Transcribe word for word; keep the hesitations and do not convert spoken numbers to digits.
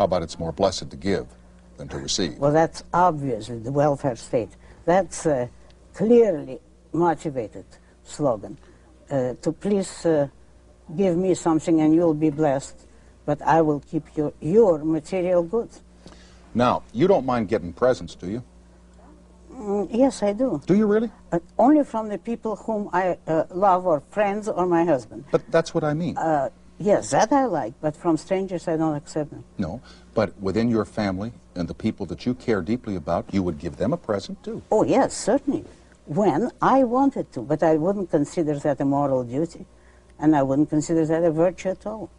How about it's more blessed to give than to receive? Well, that's obviously the welfare state. That's a clearly motivated slogan. Uh, to please uh, give me something and you'll be blessed, but I will keep your, your material goods. Now, you don't mind getting presents, do you? Mm, yes, I do. Do you really? But only from the people whom I uh, love, or friends, or my husband. But that's what I mean. Uh, yes, that I like, but from strangers I don't accept them. No, but within your family and the people that you care deeply about, you would give them a present too. Oh, yes, certainly. When I wanted to, but I wouldn't consider that a moral duty, and I wouldn't consider that a virtue at all.